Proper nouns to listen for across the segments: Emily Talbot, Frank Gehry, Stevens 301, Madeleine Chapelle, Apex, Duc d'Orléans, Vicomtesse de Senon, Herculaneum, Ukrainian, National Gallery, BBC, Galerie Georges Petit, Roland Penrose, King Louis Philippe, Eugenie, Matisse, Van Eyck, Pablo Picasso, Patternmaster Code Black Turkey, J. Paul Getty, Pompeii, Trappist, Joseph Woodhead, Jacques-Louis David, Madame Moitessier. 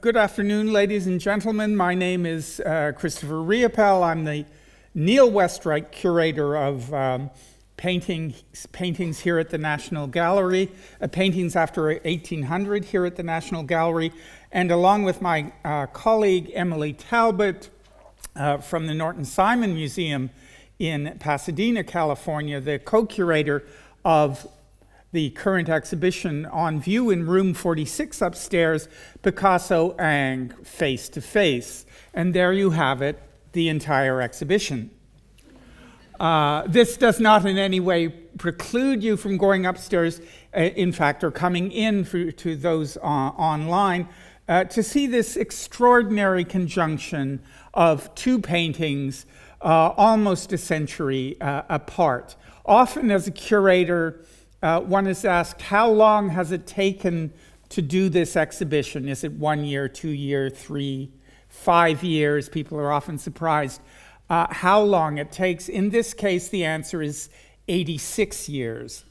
Good afternoon, ladies and gentlemen. My name is Christopher Riopelle. I'm the Neil Westwright Curator of paintings here at the National Gallery, paintings after 1800 here at the National Gallery. And along with my colleague Emily Talbot from the Norton Simon Museum in Pasadena, California, the co-curator of the current exhibition on view in room 46 upstairs, Picasso Ingres Face-to-Face. And there you have it, the entire exhibition. This does not in any way preclude you from going upstairs, in fact, or coming in to those online, to see this extraordinary conjunction of two paintings almost a century apart. Often as a curator, one is asked, how long has it taken to do this exhibition? Is it 1 year, 2 years, 3, 5 years? People are often surprised how long it takes. In this case, the answer is 86 years.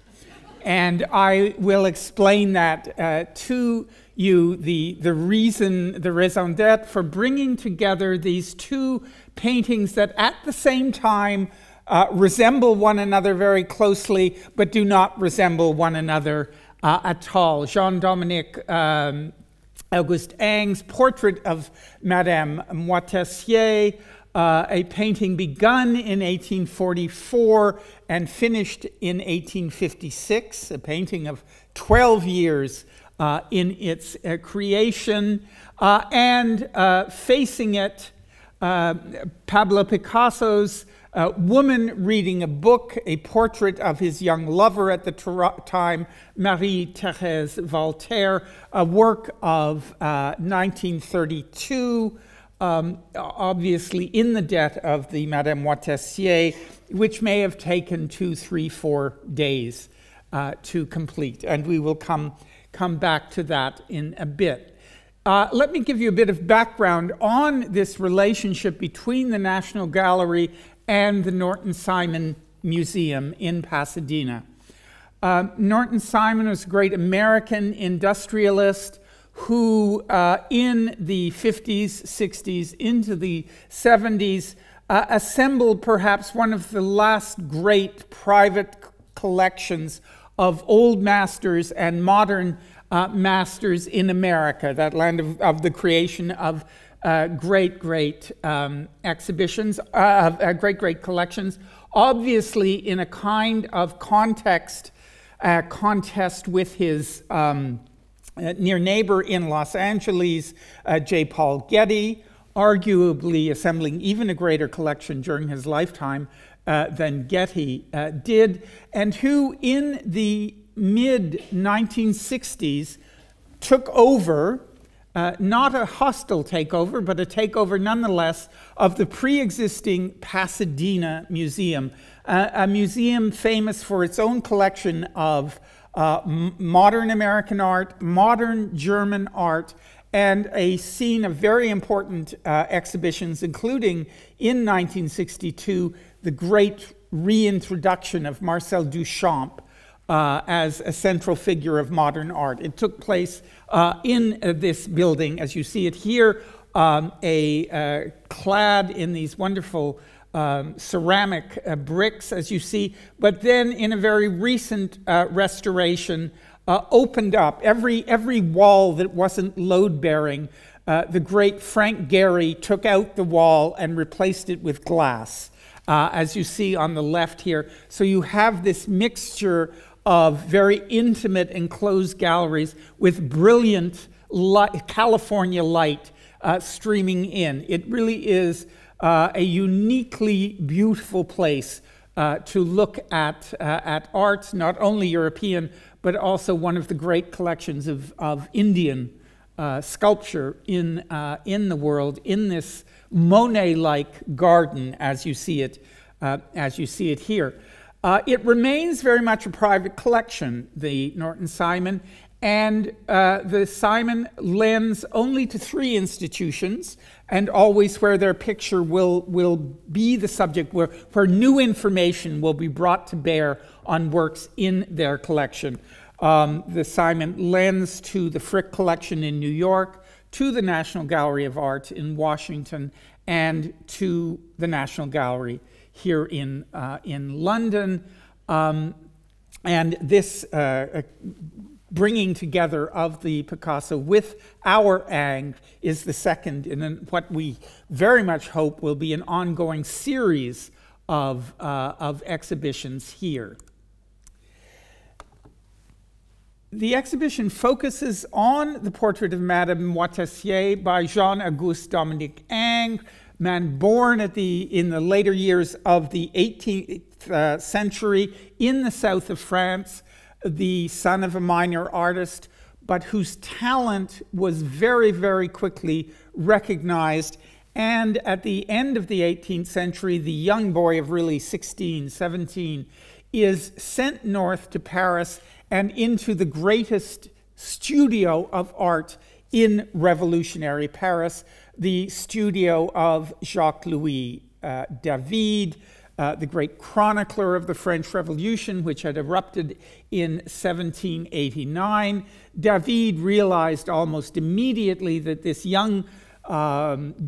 And I will explain that to you, the reason, the raison d'etre for bringing together these two paintings that at the same time resemble one another very closely, but do not resemble one another at all. Jean-Auguste-Dominique Ingres' portrait of Madame Moitessier, a painting begun in 1844 and finished in 1856, a painting of 12 years in its creation, and facing it, Pablo Picasso's A woman reading a book, a portrait of his young lover at the time, Marie-Thérèse Walter, a work of 1932, obviously in the death of the Madame Moitessier, which may have taken 2, 3, 4 days to complete. And we will come back to that in a bit. Let me give you a bit of background on this relationship between the National Gallery and the Norton Simon Museum in Pasadena. Norton Simon was a great American industrialist who in the 50s, 60s, into the 70s, assembled perhaps one of the last great private collections of old masters and modern masters in America, that land of the creation of great collections, obviously in a kind of context, contest with his near neighbor in Los Angeles, J. Paul Getty, arguably assembling even a greater collection during his lifetime than Getty did, and who in the mid-1960s took over, not a hostile takeover, but a takeover nonetheless of the pre-existing Pasadena Museum, a museum famous for its own collection of modern American art, modern German art, and a scene of very important exhibitions, including in 1962, the great reintroduction of Marcel Duchamp as a central figure of modern art. It took place in this building, as you see it here, clad in these wonderful ceramic bricks, as you see, but then in a very recent restoration, opened up every wall that wasn't load-bearing. The great Frank Gehry took out the wall and replaced it with glass, as you see on the left here. So you have this mixture of very intimate enclosed galleries with brilliant light, California light streaming in. It really is a uniquely beautiful place to look at art, not only European, but also one of the great collections of Indian sculpture in the world, in this Monet-like garden, as you see it here. It remains very much a private collection, the Norton Simon, and the Simon lends only to 3 institutions, and always where their picture will be the subject, where new information will be brought to bear on works in their collection. The Simon lends to the Frick Collection in New York, to the National Gallery of Art in Washington, and to the National Gallery here in London. And this bringing together of the Picasso with our Ingres is the second in what we very much hope will be an ongoing series of exhibitions here. The exhibition focuses on the portrait of Madame Moitessier by Jean-Auguste-Dominique Ingres, man born at in the later years of the 18th century in the south of France, the son of a minor artist, but whose talent was very, very quickly recognized. And at the end of the 18th century, the young boy of really 16, 17, is sent north to Paris and into the greatest studio of art in revolutionary Paris, the studio of Jacques-Louis David, the great chronicler of the French Revolution, which had erupted in 1789. David realized almost immediately that this young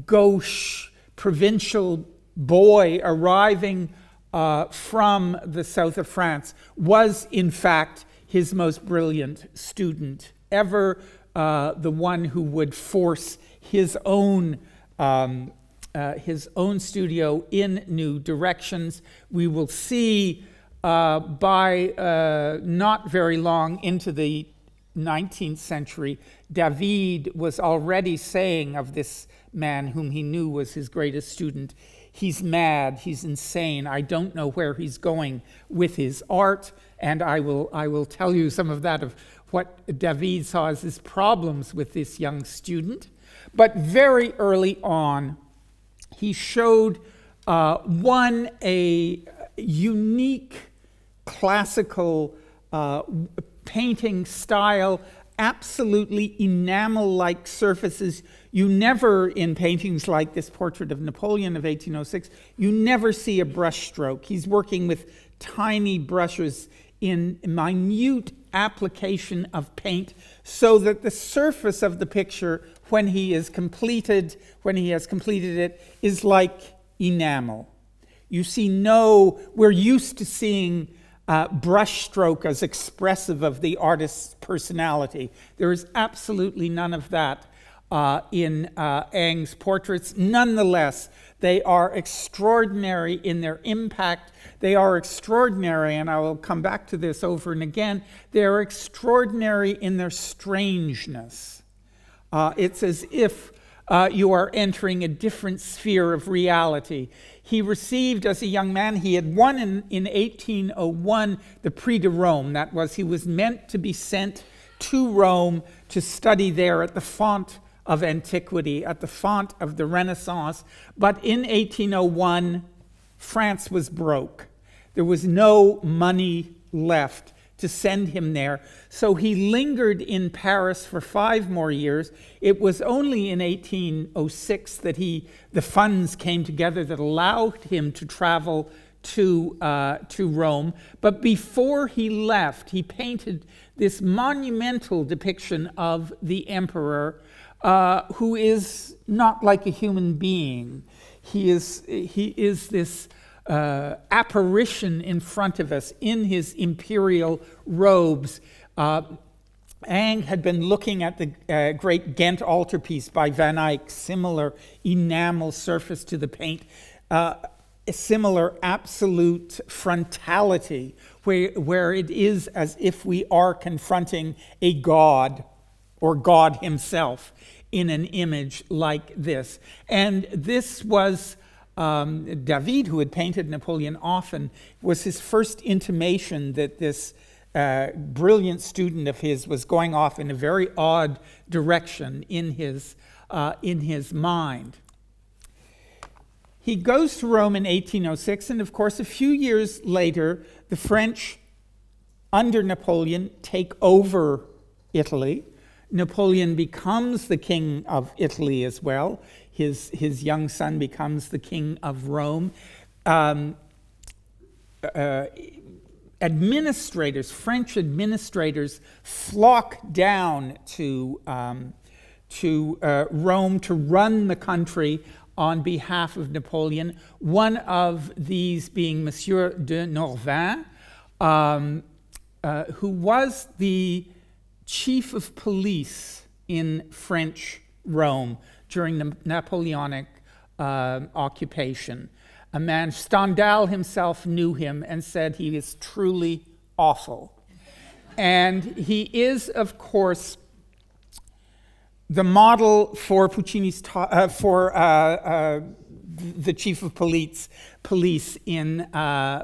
gauche provincial boy arriving from the south of France was, in fact, his most brilliant student ever, the one who would force his own studio in new directions. We will see by not very long into the 19th century, David was already saying of this man whom he knew was his greatest student, he's mad, he's insane, I don't know where he's going with his art. And I will tell you some of that, of what David saw as his problems with this young student. But very early on, he showed a unique classical painting style, absolutely enamel-like surfaces. You never, in paintings like this portrait of Napoleon of 1806, you never see a brush stroke. He's working with tiny brushes in minute application of paint, so that the surface of the picture, when he is completed, when he has completed it, is like enamel. You see we're used to seeing brush stroke as expressive of the artist's personality. There is absolutely none of that in Ingres' portraits. Nonetheless, they are extraordinary in their impact. They are extraordinary, and I will come back to this over and again, they are extraordinary in their strangeness. It's as if you are entering a different sphere of reality. He received, as a young man, he had won in 1801 the Prix de Rome. That was, he was meant to be sent to Rome to study there at the font of antiquity, at the font of the Renaissance. But in 1801, France was broke. There was no money left to send him there. So he lingered in Paris for 5 more years. It was only in 1806 that the funds came together that allowed him to travel to Rome. But before he left, he painted this monumental depiction of the emperor, who is not like a human being. He is this apparition in front of us in his imperial robes. Ingres had been looking at the great Ghent altarpiece by Van Eyck, similar enamel surface to the paint, a similar absolute frontality, where it is as if we are confronting a god or God himself in an image like this. And this was David, who had painted Napoleon often, was his first intimation that this brilliant student of his was going off in a very odd direction in his mind. He goes to Rome in 1806, and of course a few years later, the French under Napoleon take over Italy. Napoleon becomes the king of Italy as well. His young son becomes the king of Rome. administrators, French administrators, flock down to Rome to run the country on behalf of Napoleon, one of these being Monsieur de Norvins, who was the chief of police in French Rome during the Napoleonic occupation. A man, Stendhal himself knew him and said he is truly awful. And he is, of course, the model for Puccini's the chief of police in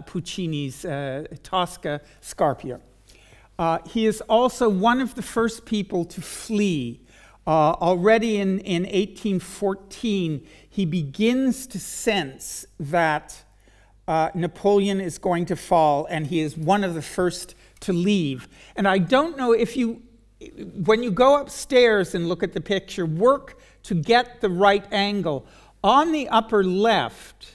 Puccini's Tosca, Scarpia. He is also one of the first people to flee. Already in 1814, he begins to sense that Napoleon is going to fall, and he is one of the first to leave. And I don't know if you, when you go upstairs and look at the picture, work to get the right angle. On the upper left,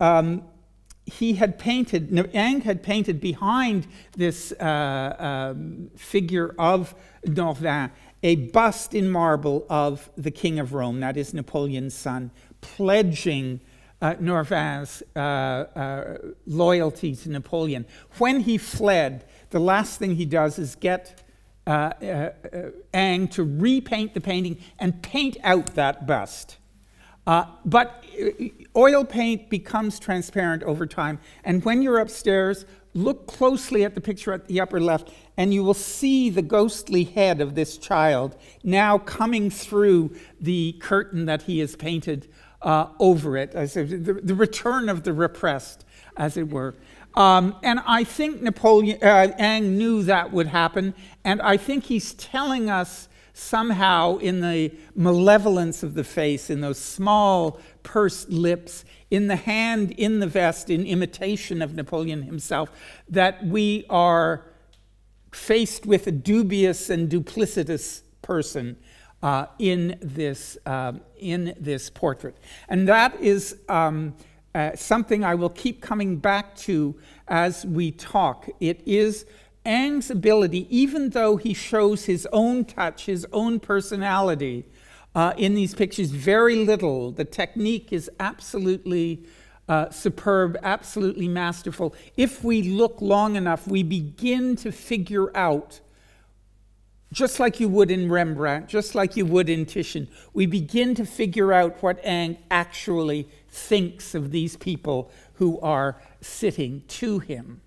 he had painted, Ingres had painted behind this figure of Norvins, a bust in marble of the King of Rome, that is Napoleon's son, pledging Norvins' loyalty to Napoleon. When he fled, the last thing he does is get Ingres to repaint the painting and paint out that bust. But oil paint becomes transparent over time, and when you're upstairs, look closely at the picture at the upper left, and you will see the ghostly head of this child now coming through the curtain that he has painted over it, as the return of the repressed, as it were. And I think Napoleon Ingres knew that would happen, and I think he's telling us somehow in the malevolence of the face, in those small pursed lips, in the hand, in the vest, in imitation of Napoleon himself, that we are faced with a dubious and duplicitous person in this portrait. And that is something I will keep coming back to as we talk. It is Ingres' ability, even though he shows his own touch, his own personality in these pictures, very little. The technique is absolutely superb, absolutely masterful. If we look long enough, we begin to figure out, just like you would in Rembrandt, just like you would in Titian, we begin to figure out what Ingres actually thinks of these people who are sitting to him.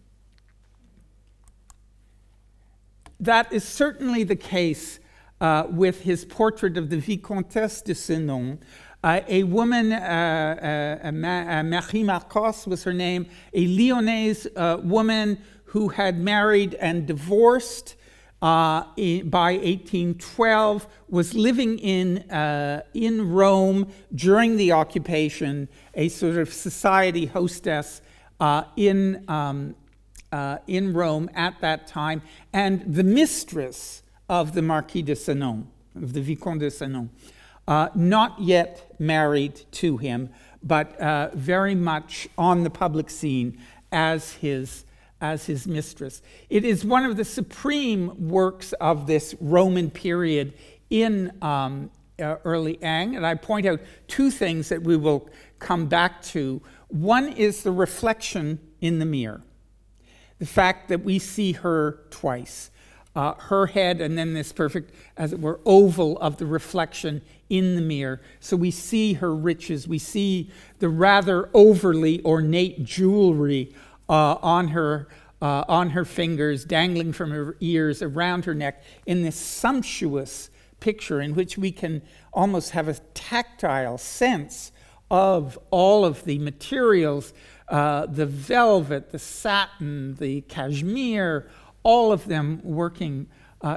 That is certainly the case with his portrait of the Vicomtesse de Senon, a woman, Marie Marcos was her name, a Lyonnaise woman who had married and divorced by 1812, was living in Rome during the occupation, a sort of society hostess in Rome at that time, and the mistress of the Marquis de Senon, of the Vicomte de Senon, not yet married to him, but very much on the public scene as his mistress. It is one of the supreme works of this Roman period in early Ingres, and I point out two things that we will come back to. One is the reflection in the mirror. The fact that we see her twice, her head and then this perfect, as it were, oval of the reflection in the mirror. So we see her riches, we see the rather overly ornate jewelry on her fingers, dangling from her ears, around her neck, in this sumptuous picture in which we can almost have a tactile sense of all of the materials, the velvet, the satin, the cashmere, all of them working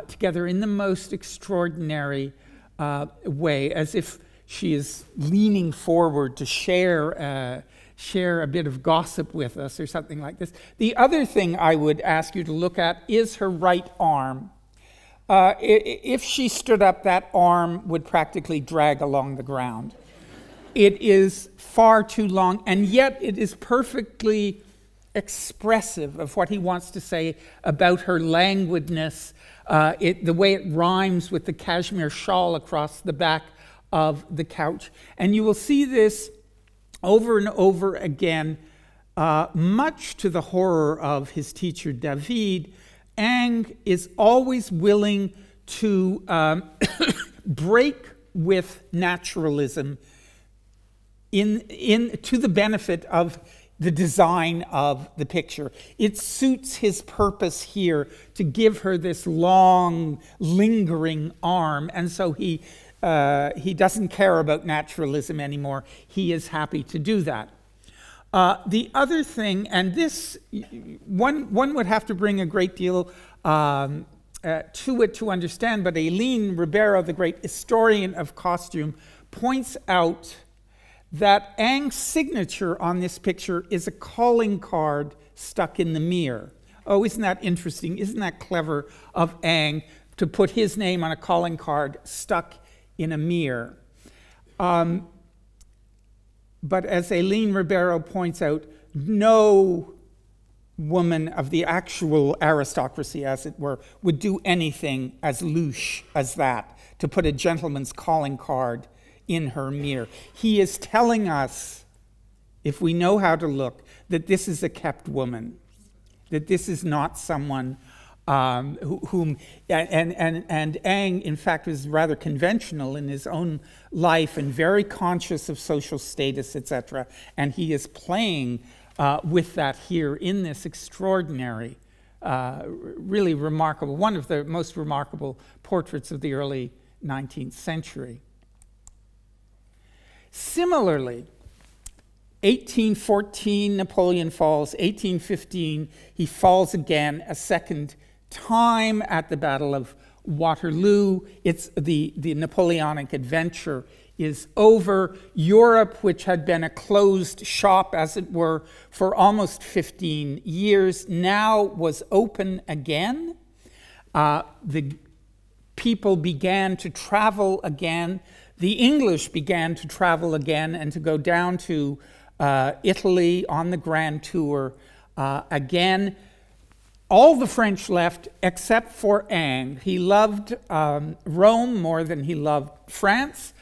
together in the most extraordinary way, as if she is leaning forward to share a bit of gossip with us or something like this. The other thing I would ask you to look at is her right arm. If she stood up, that arm would practically drag along the ground. It is far too long, and yet it is perfectly expressive of what he wants to say about her languidness, the way it rhymes with the cashmere shawl across the back of the couch. And you will see this over and over again, much to the horror of his teacher David. Ingres is always willing to break with naturalism to the benefit of the design of the picture. It suits his purpose here to give her this long, lingering arm, and so he doesn't care about naturalism anymore. He is happy to do that. The other thing, and this, one would have to bring a great deal to it to understand, but Aileen Ribeiro, the great historian of costume, points out that Ingres' signature on this picture is a calling card stuck in the mirror. Oh, isn't that interesting? Isn't that clever of Ingres to put his name on a calling card stuck in a mirror? But as Aileen Ribeiro points out, no woman of the actual aristocracy, as it were, would do anything as louche as that, to put a gentleman's calling card in her mirror. He is telling us, if we know how to look, that this is a kept woman, that this is not someone whom Ingres, in fact, was rather conventional in his own life and very conscious of social status, etc. And he is playing with that here in this extraordinary, really remarkable, one of the most remarkable portraits of the early 19th century. Similarly, 1814, Napoleon falls. 1815, he falls again a second time at the Battle of Waterloo. It's the Napoleonic adventure is over. Europe, which had been a closed shop, as it were, for almost 15 years, now was open again. The people began to travel again. The English began to travel again and to go down to Italy on the Grand Tour again. All the French left except for Ingres. He loved Rome more than he loved France,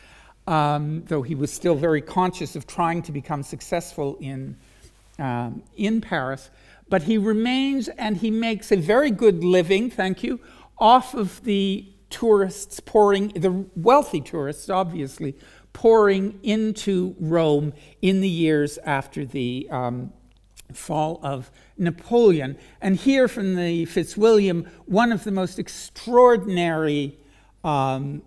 though he was still very conscious of trying to become successful in Paris. But he remains, and he makes a very good living, thank you, off of the tourists pouring, the wealthy tourists, obviously, pouring into Rome in the years after the fall of Napoleon. And here from the Fitzwilliam, one of the most extraordinary drawings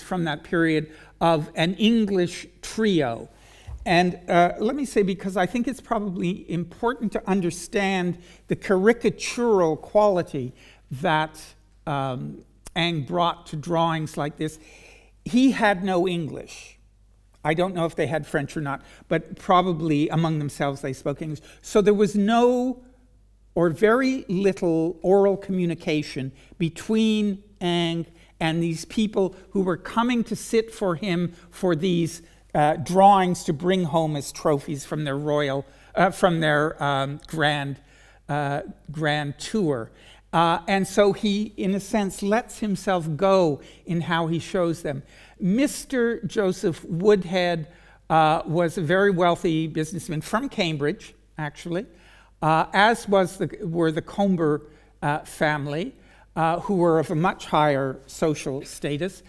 from that period of an English trio. And let me say, because I think it's probably important to understand the caricatural quality that Ingres brought to drawings like this. He had no English. I don't know if they had French or not, but probably among themselves they spoke English. So there was no, or very little, oral communication between Ingres and these people who were coming to sit for him for these drawings to bring home as trophies from their royal, grand tour. And so he, in a sense, lets himself go in how he shows them. Mr. Joseph Woodhead was a very wealthy businessman from Cambridge, actually, as were the Comber family, who were of a much higher social status.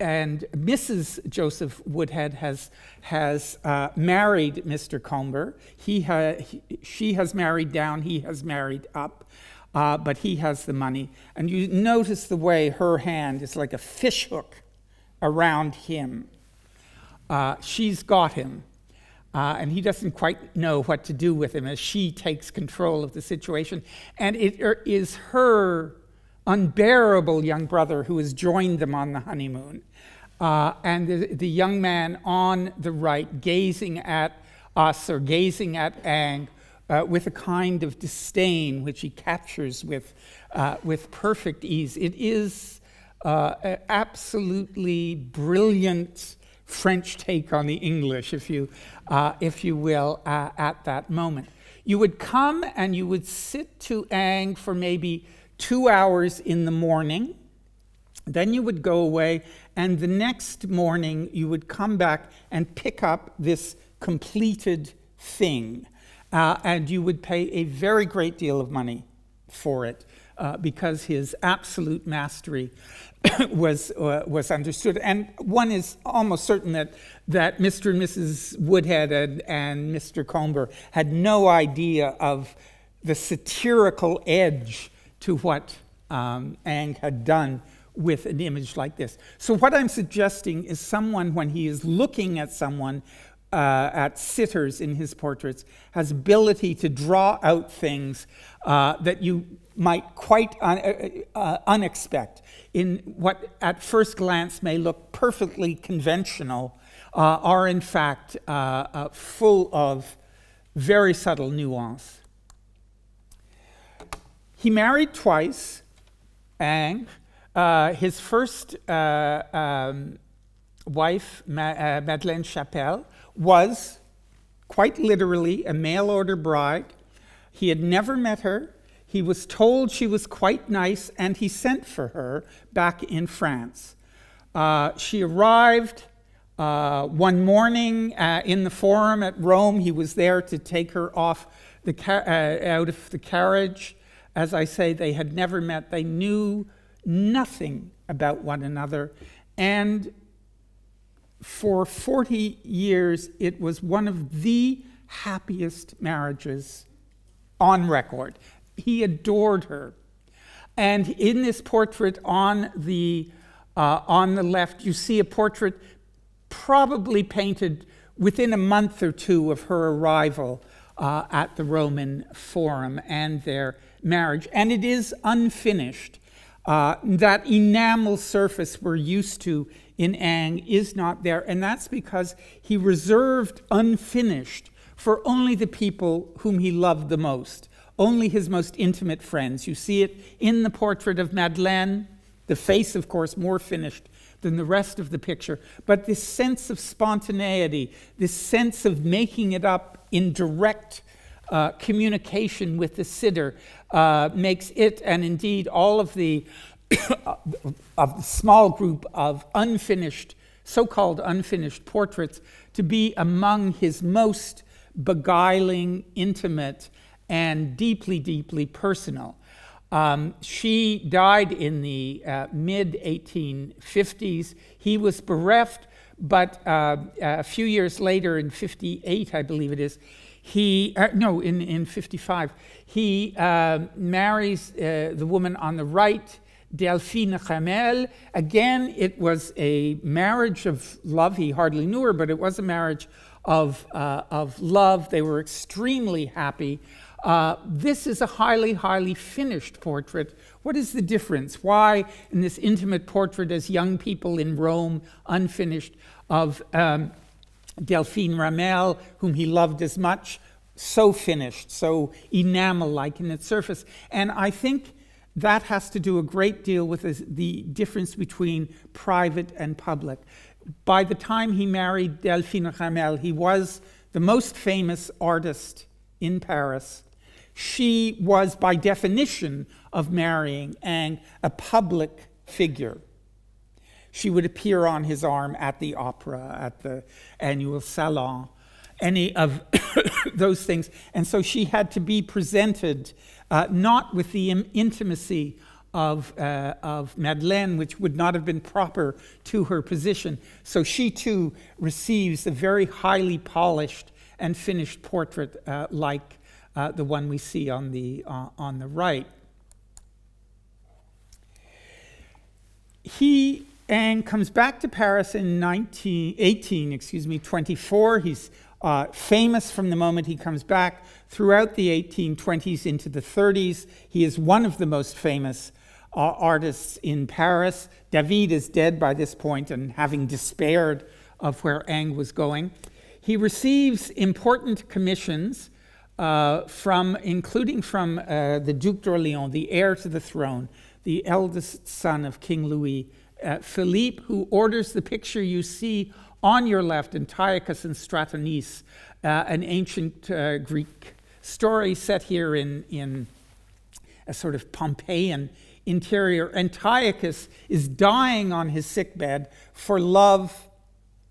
And Mrs. Joseph Woodhead has married Mr. Comber. She has married down, he has married up. But he has the money. And you notice the way her hand is like a fishhook around him. She's got him. And he doesn't quite know what to do with him as she takes control of the situation. And it is her unbearable young brother who has joined them on the honeymoon. And the young man on the right gazing at us, or gazing at Ingres, with a kind of disdain which he captures with perfect ease. It is absolutely brilliant French take on the English, if you will, at that moment. You would come and you would sit to Ingres for maybe 2 hours in the morning. Then you would go away, and the next morning you would come back and pick up this completed thing. And you would pay a very great deal of money for it, because his absolute mastery was understood. And one is almost certain that, Mr. and Mrs. Woodhead and Mr. Comber had no idea of the satirical edge to what Ingres had done with an image like this. So what I'm suggesting is someone, when he is looking at someone, at sitters in his portraits, has ability to draw out things that you might quite unexpect in what at first glance may look perfectly conventional, are in fact full of very subtle nuance. He married twice, Ingres. His first wife, Madeleine Chapelle, was quite literally a mail-order bride. He had never met her. He was told she was quite nice, and he sent for her back in France. She arrived one morning in the Forum at Rome. He was there to take her off the out of the carriage. As I say, they had never met. They knew nothing about one another, and for 40 years, it was one of the happiest marriages on record. He adored her. And in this portrait on the left, you see a portrait probably painted within a month or two of her arrival at the Roman Forum and their marriage. And it is unfinished. That enamel surface we're used to in Ingres is not there, and that's because he reserved unfinished for only the people whom he loved the most, only his most intimate friends. You see it in the portrait of Madeleine, the face, of course, more finished than the rest of the picture, but this sense of spontaneity, this sense of making it up in direct communication with the sitter makes it, and indeed all of the of the small group of unfinished, so-called unfinished portraits, to be among his most beguiling, intimate, and deeply, deeply personal. She died in the mid-1850s. He was bereft, but a few years later, in 58, I believe it is, he, no, in 55, he marries the woman on the right, Delphine Ramel. Again, it was a marriage of love. He hardly knew her, but it was a marriage of love. They were extremely happy. This is a highly, highly finished portrait. What is the difference? Why, in this intimate portrait as young people in Rome, unfinished, of Delphine Ramel, whom he loved as much, so finished, so enamel-like in its surface? And I think that has to do a great deal with the difference between private and public. By the time he married Delphine Ramel, he was the most famous artist in Paris. She was, by definition of marrying Ingres, a public figure. She would appear on his arm at the opera, at the annual salon, any of those things. And so she had to be presented not with the intimacy of Madeleine, which would not have been proper to her position. So she too receives a very highly polished and finished portrait like the one we see on the right. He comes back to Paris in 1824. He's famous from the moment he comes back. Throughout the 1820s into the 30s, he is one of the most famous artists in Paris. David is dead by this point, and having despaired of where Ingres was going. He receives important commissions, including from the Duc d'Orléans, the heir to the throne, the eldest son of King Louis Philippe, who orders the picture you see on your left, Antiochus and Stratonice, an ancient Greek story set here in a sort of Pompeian interior. Antiochus is dying on his sickbed for love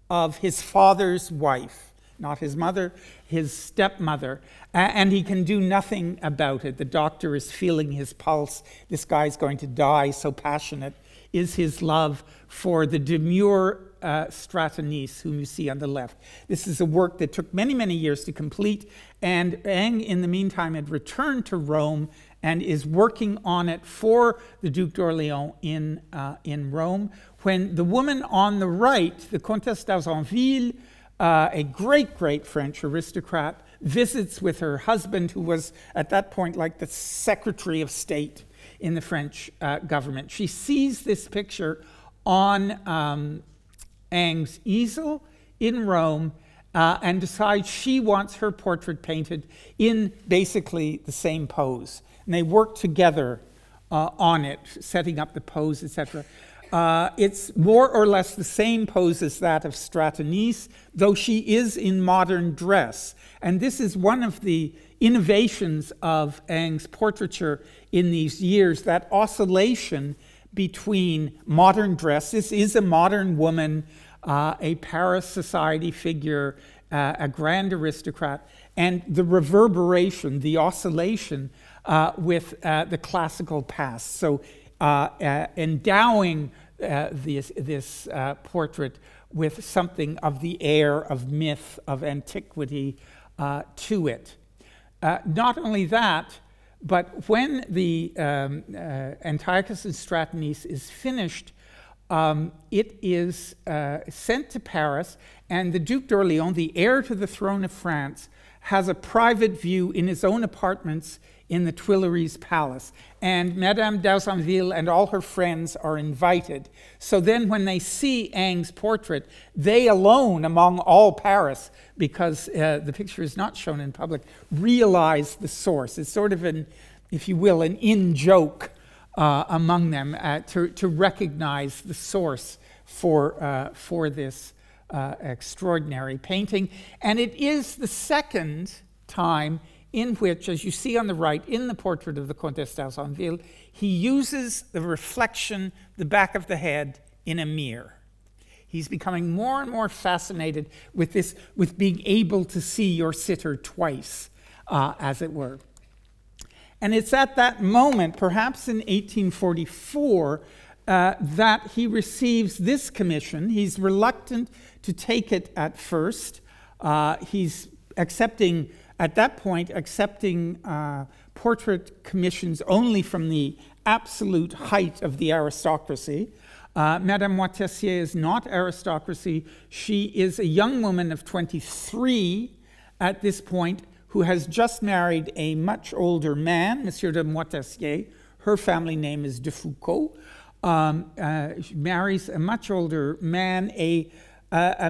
of his father's wife, not his mother, his stepmother, and he can do nothing about it. The doctor is feeling his pulse. This guy's going to die, so passionate is his love for the demure Stratonice, whom you see on the left. This is a work that took many, many years to complete, and Ingres, in the meantime, had returned to Rome and is working on it for the Duc d'Orléans in Rome, when the woman on the right, the Comtesse d'Haussonville, a great, great French aristocrat, visits with her husband, who was at that point like the Secretary of State in the French government. She sees this picture on Ingres' easel in Rome and decides she wants her portrait painted in basically the same pose. And they work together on it, setting up the pose, etc. It's more or less the same pose as that of Stratonice, though she is in modern dress. And this is one of the innovations of Ingres' portraiture in these years, that oscillation between modern dress. This is a modern woman, a Paris society figure, a grand aristocrat, and the reverberation, the oscillation with the classical past. So endowing this portrait with something of the air of myth, of antiquity to it. Not only that, but when the Antiochus and Stratonice is finished, it is sent to Paris, and the Duc d'Orléans, the heir to the throne of France, has a private view in his own apartments in the Tuileries Palace. And Madame d'Haussonville and all her friends are invited. So then when they see Ingres' portrait, they alone among all Paris, because the picture is not shown in public, realize the source. It's sort of an, if you will, an in-joke among them to recognize the source for this extraordinary painting. And it is the second time in which, as you see on the right, in the portrait of the Comtesse d'Haussonville, he uses the reflection, the back of the head, in a mirror. He's becoming more and more fascinated with this, with being able to see your sitter twice, as it were. And it's at that moment, perhaps in 1844, that he receives this commission. He's reluctant to take it at first. He's accepting, at that point, accepting portrait commissions only from the absolute height of the aristocracy. Madame Moitessier is not aristocracy. She is a young woman of 23 at this point who has just married a much older man, Monsieur de Moitessier. Her family name is de Foucault. She marries a much older man, a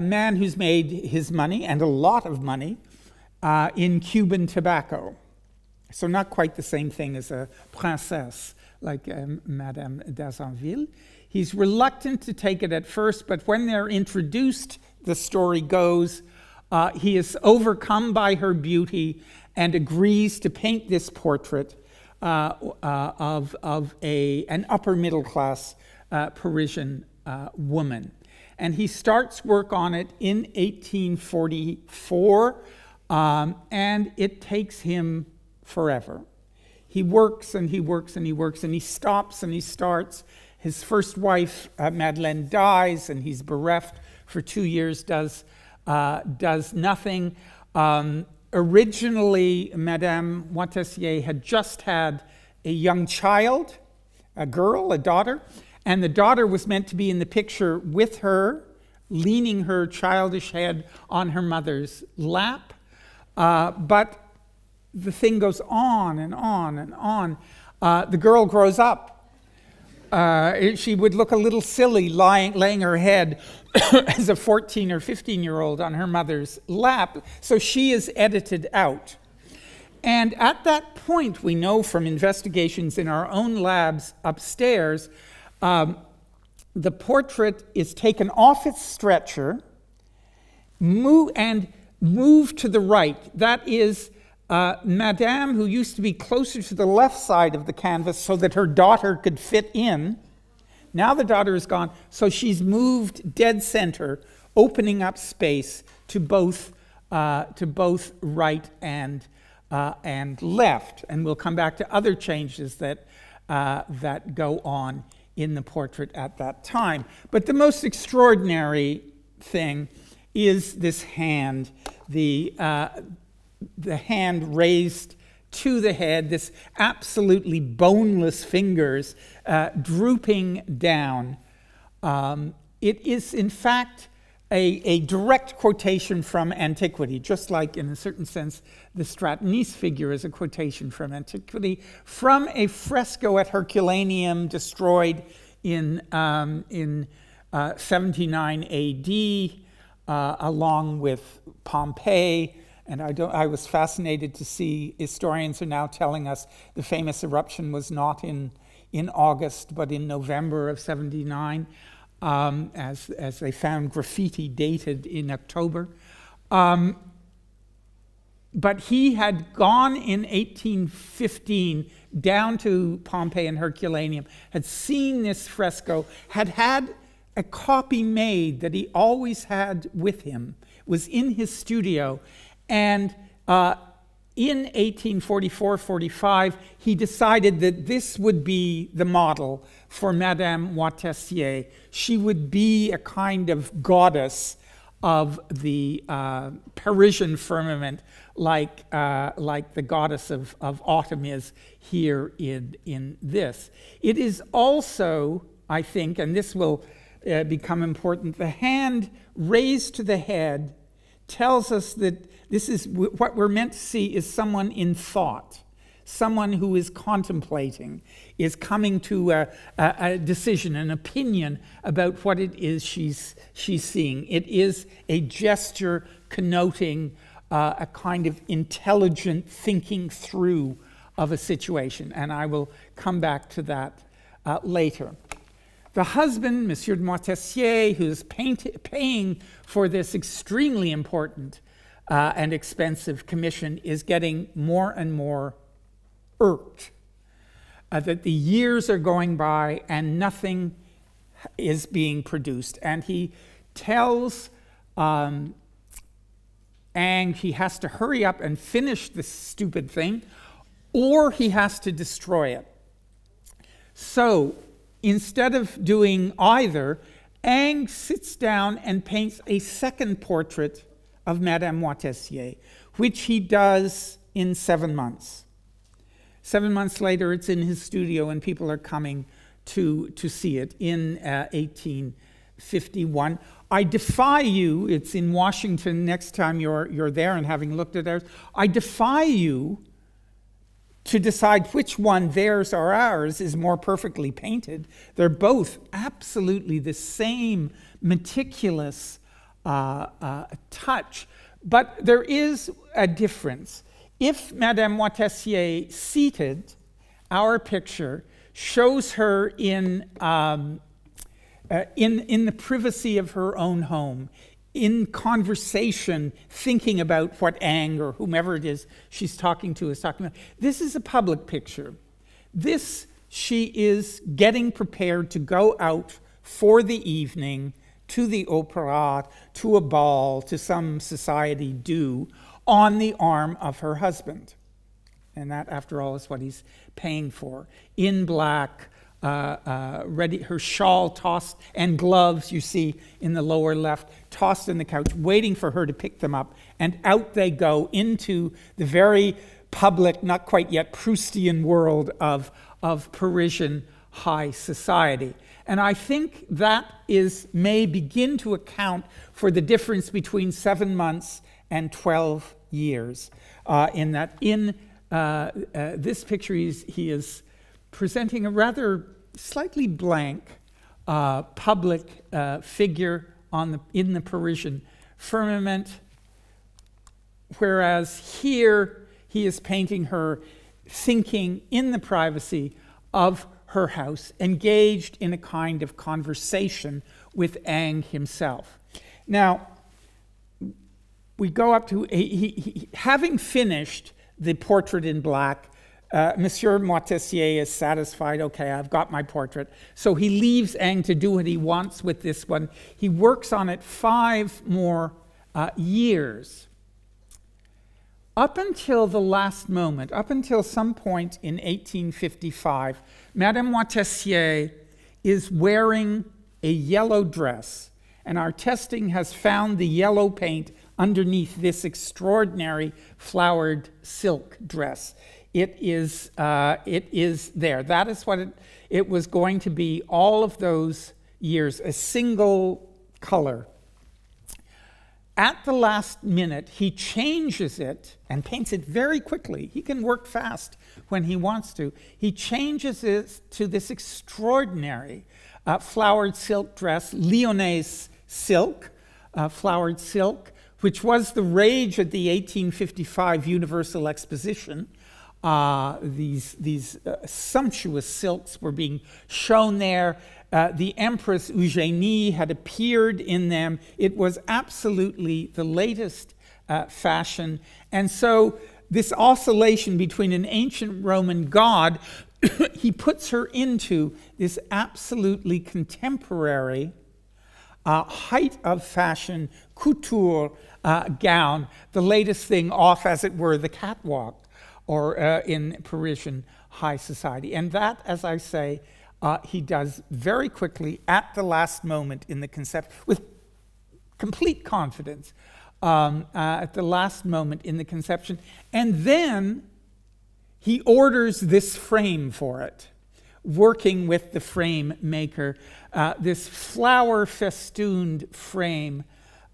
man who's made his money, and a lot of money, in Cuban tobacco. So not quite the same thing as a princess like Madame d'Haussonville. He's reluctant to take it at first, but when they're introduced, the story goes, he is overcome by her beauty and agrees to paint this portrait of an upper middle class Parisian woman. And he starts work on it in 1844, and it takes him forever. He works and he works and he works, and he stops and he starts. His first wife, Madeleine, dies, and he's bereft for 2 years, does nothing. Originally, Madame Moitessier had just had a young child, a girl, a daughter, and the daughter was meant to be in the picture with her, leaning her childish head on her mother's lap. But the thing goes on and on and on. The girl grows up. She would look a little silly laying her head as a 14 or 15-year-old on her mother's lap, so she is edited out. And at that point, we know from investigations in our own labs upstairs, the portrait is taken off its stretcher and moved to the right. That is, Madame, who used to be closer to the left side of the canvas so that her daughter could fit in, now the daughter is gone, so she's moved dead center, opening up space to both right and left. And we'll come back to other changes that, that go on in the portrait at that time. But the most extraordinary thing is this hand, the hand raised to the head, this absolutely boneless fingers drooping down. It is, in fact, a direct quotation from antiquity, just like, in a certain sense, the Stratonice figure is a quotation from antiquity, from a fresco at Herculaneum destroyed in 79 AD, along with Pompeii. And I was fascinated to see historians are now telling us the famous eruption was not in August, but in November of 79, as they found graffiti dated in October. But he had gone in 1815 down to Pompeii and Herculaneum, had seen this fresco, had had a copy made that he always had with him, was in his studio. And in 1844-45, he decided that this would be the model for Madame Moitessier. She would be a kind of goddess of the Parisian firmament, like the goddess of autumn is here in this. It is also, I think, and this will become important, the hand raised to the head tells us that this is what we're meant to see is someone in thought, someone who is contemplating, is coming to a decision, an opinion about what it is she's seeing. It is a gesture connoting a kind of intelligent thinking through of a situation, and I will come back to that later. The husband, Monsieur de Moitessier, who's paying for this extremely important and expensive commission, is getting more and more irked that the years are going by and nothing is being produced. And he tells Ang he has to hurry up and finish this stupid thing, or he has to destroy it. So instead of doing either, Ang sits down and paints a second portrait of Madame Moitessier, which he does in 7 months. 7 months later, it's in his studio and people are coming to see it in 1851. I defy you, it's in Washington next time you're there and having looked at ours, I defy you to decide which one, theirs or ours, is more perfectly painted. They're both absolutely the same meticulous touch, but there is a difference. If Madame Moitessier seated, our picture shows her in the privacy of her own home, in conversation, thinking about what Ang or whomever it is she's talking to is talking about. This is a public picture. This, she is getting prepared to go out for the evening, to the opera, to a ball, to some society do, on the arm of her husband. And that, after all, is what he's paying for. In black, ready, her shawl tossed, and gloves, you see in the lower left, tossed in the couch, waiting for her to pick them up, and out they go into the very public, not quite yet Proustian world of Parisian high society. And I think that may begin to account for the difference between 7 months and 12 years, in that in this picture he is presenting a rather slightly blank public figure in the Parisian firmament, whereas here he is painting her thinking in the privacy of her house, engaged in a kind of conversation with Ingres himself. Now, we go up to, having finished the portrait in black, Monsieur Moitessier is satisfied, okay, I've got my portrait. So he leaves Ingres to do what he wants with this one. He works on it 5 more years. Up until the last moment, up until some point in 1855, Madame Moitessier is wearing a yellow dress, and our testing has found the yellow paint underneath this extraordinary flowered silk dress. It is there. That is what it was going to be all of those years, a single color. At the last minute, he changes it and paints it very quickly. He can work fast when he wants to. He changes it to this extraordinary flowered silk dress, Lyonnaise silk, flowered silk, which was the rage at the 1855 Universal Exposition. These sumptuous silks were being shown there. The Empress Eugenie had appeared in them. It was absolutely the latest fashion. And so this oscillation between an ancient Roman god, he puts her into this absolutely contemporary height of fashion couture gown, the latest thing off, as it were, the catwalk, or in Parisian high society. And that, as I say, he does very quickly at the last moment in the conception, with complete confidence, at the last moment in the conception. And then he orders this frame for it, working with the frame maker, this flower festooned frame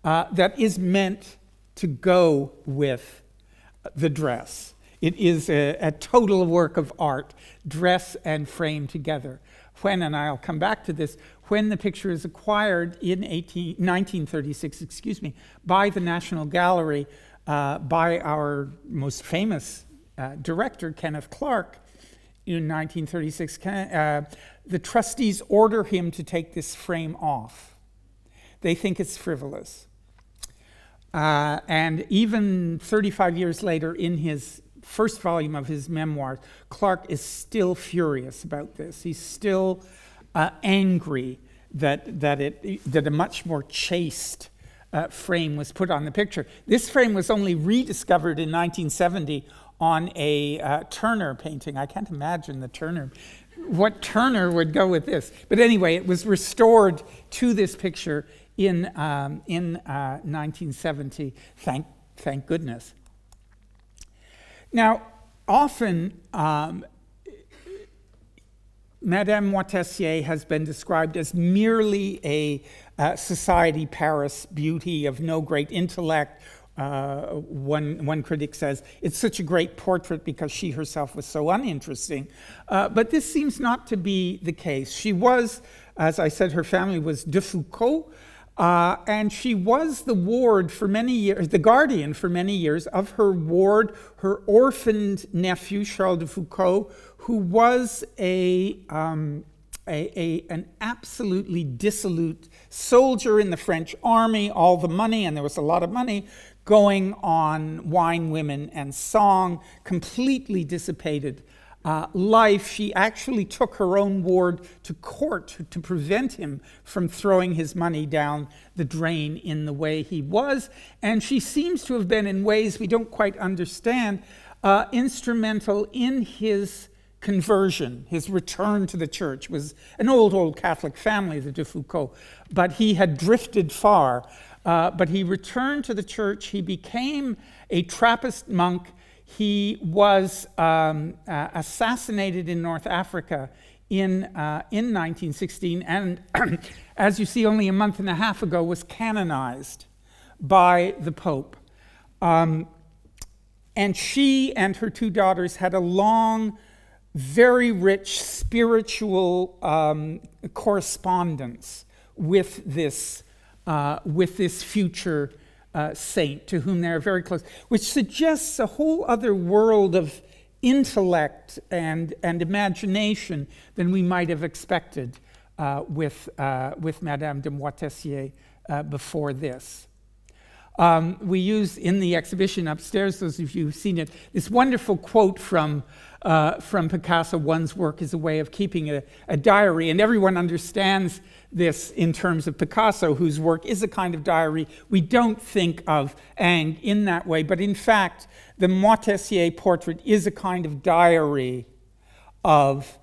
that is meant to go with the dress. It is a total work of art, dress and frame together. When, and I'll come back to this, when the picture is acquired in 1936, excuse me, by the National Gallery, by our most famous director, Kenneth Clark, in 1936, the trustees order him to take this frame off. They think it's frivolous. And even 35 years later, in his first volume of his memoirs, Clark is still furious about this. He's still angry that a much more chaste frame was put on the picture. This frame was only rediscovered in 1970 on a Turner painting. I can't imagine the Turner, what Turner would go with this. But anyway, it was restored to this picture in 1970, thank goodness. Now, often, Madame Moitessier has been described as merely a society Paris beauty of no great intellect. One critic says, it's such a great portrait because she herself was so uninteresting. But this seems not to be the case. She was, as I said, her family was de Foucault. And she was the ward for many years, the guardian for many years of her ward, her orphaned nephew, Charles de Foucault, who was an absolutely dissolute soldier in the French army. All the money, and there was a lot of money, going on wine, women, and song, completely dissipated life. She actually took her own ward to court to prevent him from throwing his money down the drain in the way he was. And she seems to have been, in ways we don't quite understand, instrumental in his conversion, his return to the church. It was an old Catholic family, the de Foucault, but he had drifted far. But he returned to the church. He became a Trappist monk. He was assassinated in North Africa in 1916, and as you see, only a month and a half ago, was canonized by the Pope. And she and her 2 daughters had a long, very rich spiritual correspondence with this future saint, to whom they are very close, which suggests a whole other world of intellect and imagination than we might have expected with Madame de Moitessier before this. We use in the exhibition upstairs, those of you who've seen it, this wonderful quote from Picasso: one's work is a way of keeping a diary. And everyone understands this in terms of Picasso, whose work is a kind of diary. We don't think of Ingres in that way, but in fact, the Moitessier portrait is a kind of diary of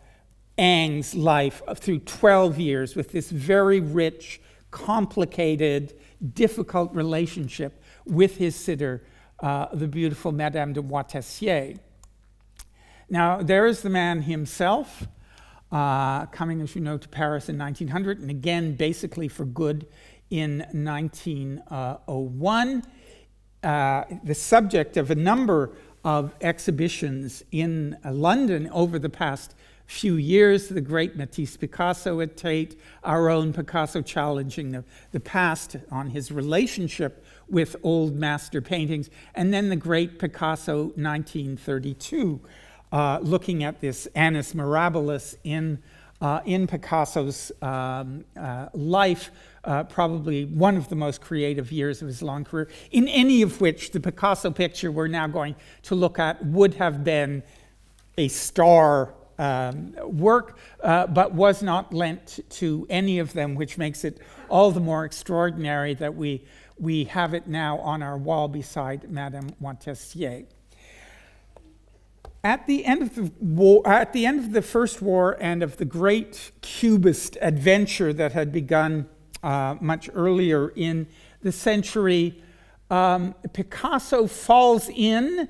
Ingres' life through 12 years, with this very rich, complicated, difficult relationship with his sitter, the beautiful Madame de Moitessier. Now, there is the man himself, coming, as you know, to Paris in 1900, and again, basically for good in 1901. The subject of a number of exhibitions in London over the past few years, the great Matisse Picasso at Tate, our own Picasso challenging the past on his relationship with old master paintings, and then the great Picasso 1932, looking at this annus mirabilis in Picasso's life, probably one of the most creative years of his long career, in any of which the Picasso picture we're now going to look at would have been a star work, but was not lent to any of them, which makes it all the more extraordinary that we have it now on our wall beside Madame Moitessier. At the end of the war, at the end of the First War and of the great Cubist adventure that had begun much earlier in the century, Picasso falls in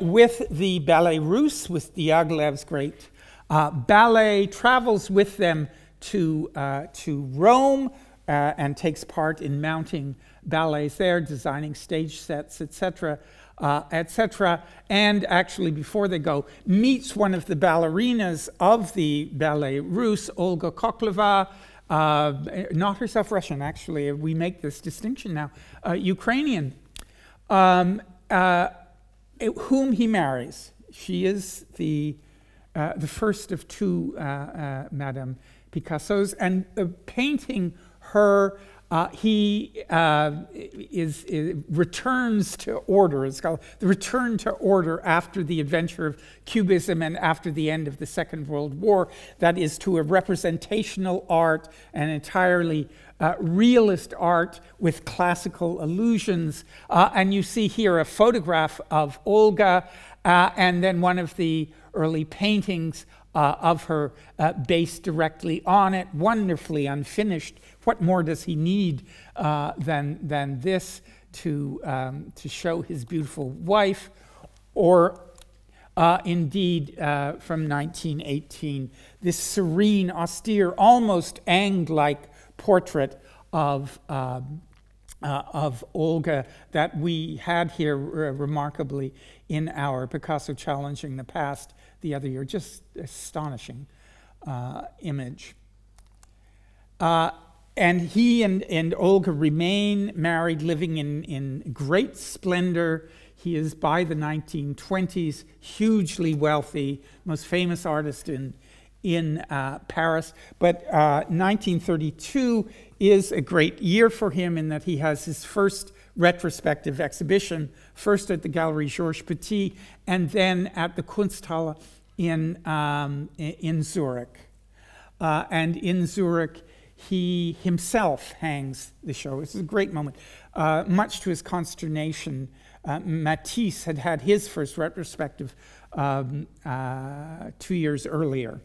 with the Ballet Russe, with Diaghilev's great ballet, travels with them to Rome and takes part in mounting ballets there, designing stage sets, etc., etc. And actually, before they go, meets one of the ballerinas of the Ballet Russe, Olga Kokleva, not herself Russian, actually. We make this distinction now, Ukrainian. Whom he marries. She is the first of two Madame Picassos, and painting her, he returns to order. It's called the return to order after the adventure of Cubism and after the end of the Second World War. That is, to a representational art, an entirely realist art with classical allusions. And you see here a photograph of Olga and then one of the early paintings of her based directly on it, wonderfully unfinished. What more does he need than this to show his beautiful wife? Or indeed, from 1918, this serene, austere, almost Ingres-like portrait of Olga that we had here remarkably in our Picasso Challenging the Past the other year. Just astonishing image. And he and Olga remain married, living in great splendor. He is, by the 1920s, hugely wealthy, most famous artist in Paris, but 1932 is a great year for him in that he has his first retrospective exhibition, first at the Galerie Georges Petit and then at the Kunsthalle in Zurich. And in Zurich, he himself hangs the show. This is a great moment. Much to his consternation, Matisse had had his first retrospective 2 years earlier.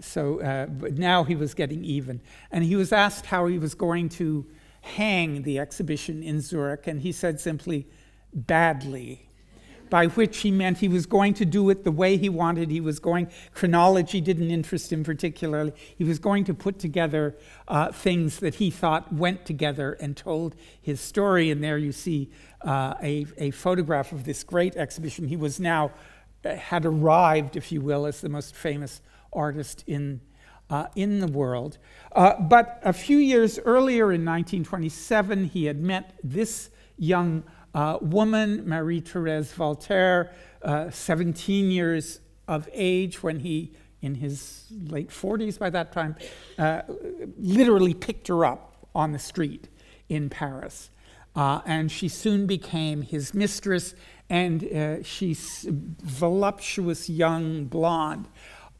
So but now he was getting even. And he was asked how he was going to hang the exhibition in Zurich, and he said simply, badly, by which he meant he was going to do it the way he wanted. He was going, chronology didn't interest him particularly. He was going to put together things that he thought went together and told his story. And there you see a photograph of this great exhibition. He was now, had arrived, if you will, as the most famous artist in the world. But a few years earlier, in 1927, he had met this young woman, Marie-Thérèse Walter, 17 years of age when he, in his late 40s by that time, literally picked her up on the street in Paris. And she soon became his mistress, and she's voluptuous young blonde.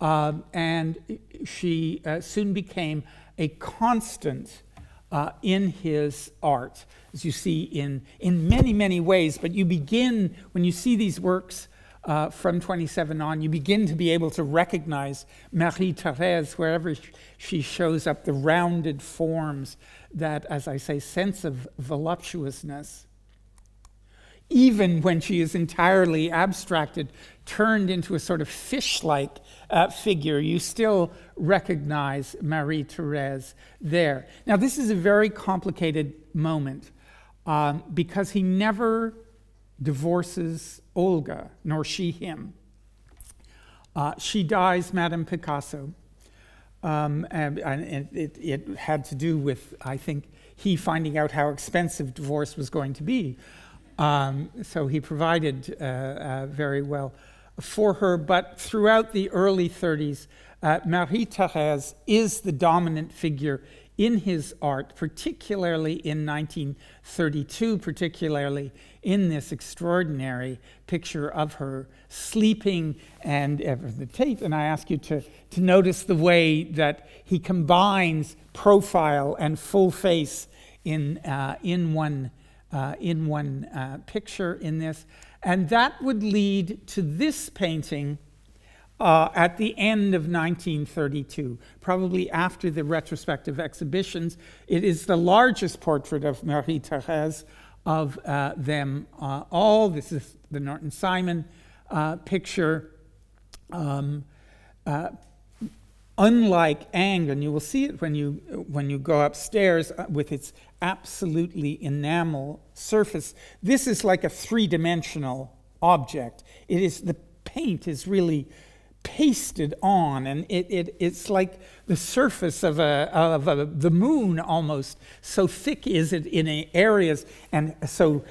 And she soon became a constant in his art, as you see in many, many ways. But you begin, when you see these works from 27 on, you begin to be able to recognize Marie-Thérèse wherever she shows up, the rounded forms, that, as I say, sense of voluptuousness. Even when she is entirely abstracted, turned into a sort of fish-like figure, you still recognize Marie-Thérèse there. Now, this is a very complicated moment because he never divorces Olga, nor she him. She dies, Madame Picasso, and it had to do with, I think, he finding out how expensive divorce was going to be. So he provided very well for her, but throughout the early 30s, Marie-Thérèse is the dominant figure in his art, particularly in 1932, particularly in this extraordinary picture of her sleeping and the tape. And I ask you to notice the way that he combines profile and full face in one picture in this. And that would lead to this painting at the end of 1932, probably after the retrospective exhibitions. It is the largest portrait of Marie-Thérèse of them all. This is the Norton Simon picture. Unlike Ingres, and you will see it when you go upstairs with its absolutely enamel surface, this is like a three-dimensional object. It is, the paint is really pasted on, and it's like the surface of the moon almost. So thick is it in areas, and so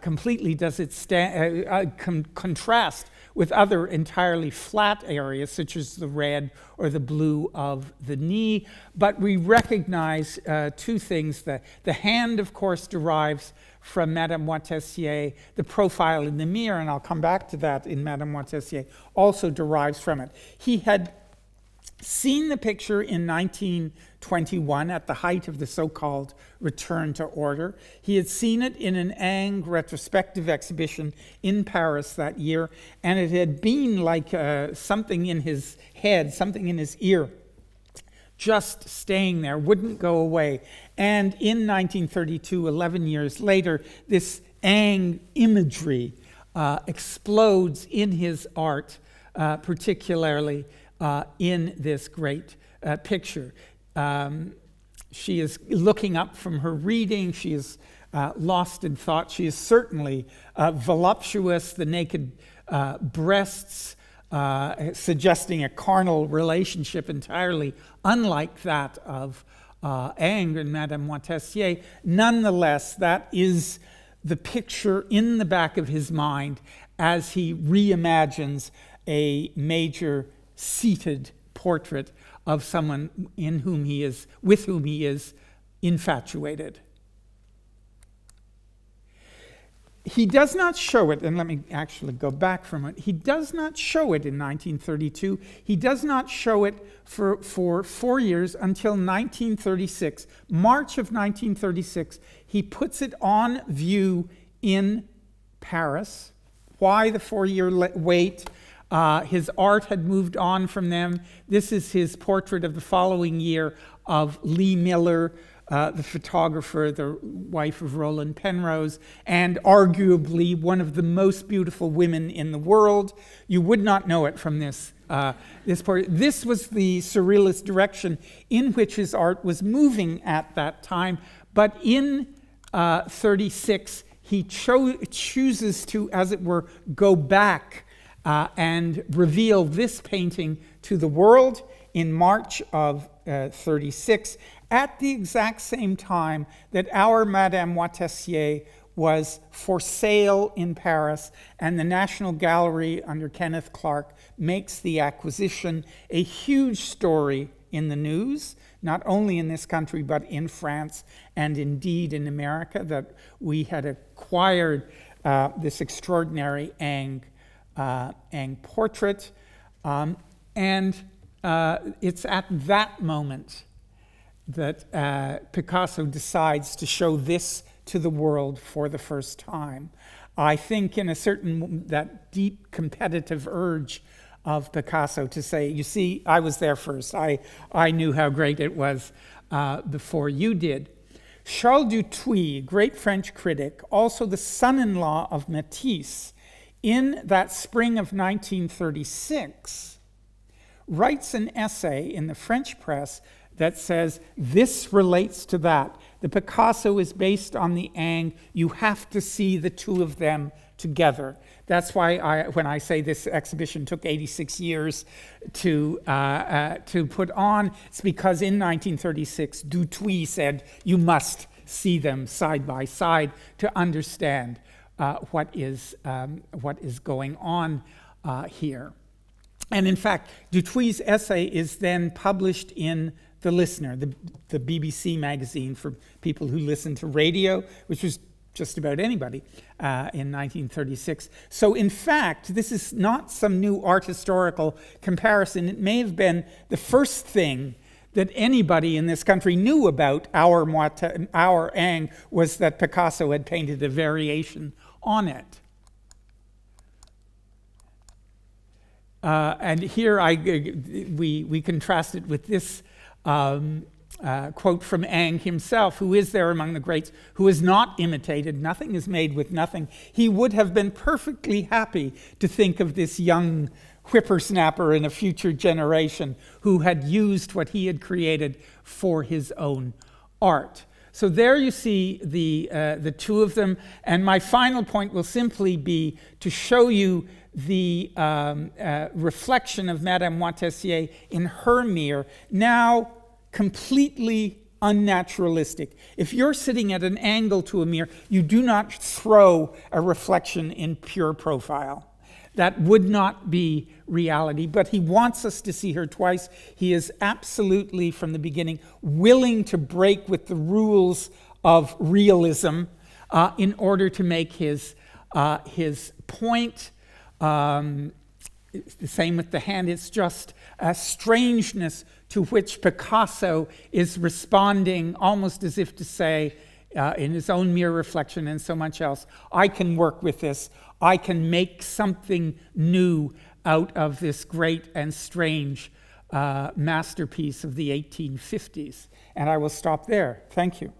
completely does it contrast with other entirely flat areas, such as the red or the blue of the knee. But we recognize two things. The hand, of course, derives from Madame Moitessier. The profile in the mirror, and I'll come back to that in Madame Moitessier, also derives from it. He had seen the picture in 1921 at the height of the so-called return to order. He had seen it in an Ingres retrospective exhibition in Paris that year, and it had been like something in his head, something in his ear, just staying there, wouldn't go away. And in 1932, 11 years later, this Ingres imagery explodes in his art, particularly in this great picture. She is looking up from her reading. She is lost in thought. She is certainly voluptuous, the naked breasts, suggesting a carnal relationship entirely unlike that of Ingres and Madame Moitessier. Nonetheless, that is the picture in the back of his mind as he reimagines a major seated portrait of someone in whom he is, with whom he is infatuated. He does not show it, and let me actually go back from it. He does not show it in 1932. He does not show it for 4 years until 1936. March of 1936, he puts it on view in Paris. Why the 4-year wait? His art had moved on from them. This is his portrait of the following year of Lee Miller, the photographer, the wife of Roland Penrose, and arguably one of the most beautiful women in the world. You would not know it from this portrait. This was the surrealist direction in which his art was moving at that time. But in 36, he chooses to, as it were, go back and reveal this painting to the world in March of 36, at the exact same time that our Madame Moitessier was for sale in Paris, and the National Gallery under Kenneth Clark makes the acquisition a huge story in the news, not only in this country, but in France and indeed in America, that we had acquired this extraordinary Ingres portrait. It's at that moment that Picasso decides to show this to the world for the first time. I think in a certain, that deep competitive urge of Picasso to say, you see, I was there first. I knew how great it was before you did. Charles Dutoit, great French critic, also the son-in-law of Matisse, in that spring of 1936, writes an essay in the French press that says, this relates to that. The Picasso is based on the Ingres. You have to see the two of them together. That's why when I say this exhibition took 86 years to put on, it's because in 1936, Dutoit said, you must see them side by side to understand what is going on here. And in fact, Dutoit's essay is then published in The Listener, the BBC magazine for people who listen to radio, which was just about anybody in 1936. So in fact, this is not some new art historical comparison. It may have been the first thing that anybody in this country knew about our Ingres, was that Picasso had painted a variation on it. And here we contrast it with this quote from Ingres himself, who is there among the greats, who is not imitated, nothing is made with nothing. He would have been perfectly happy to think of this young whippersnapper in a future generation who had used what he had created for his own art. So there you see the two of them, and my final point will simply be to show you the reflection of Madame Moitessier in her mirror, now completely unnaturalistic. If you're sitting at an angle to a mirror, you do not throw a reflection in pure profile. That would not be reality, but he wants us to see her twice. He is absolutely, from the beginning, willing to break with the rules of realism in order to make his point. It's the same with the hand. It's just a strangeness to which Picasso is responding almost as if to say, in his own mirror reflection and so much else, I can work with this. I can make something new out of this great and strange masterpiece of the 1850s. And I will stop there. Thank you.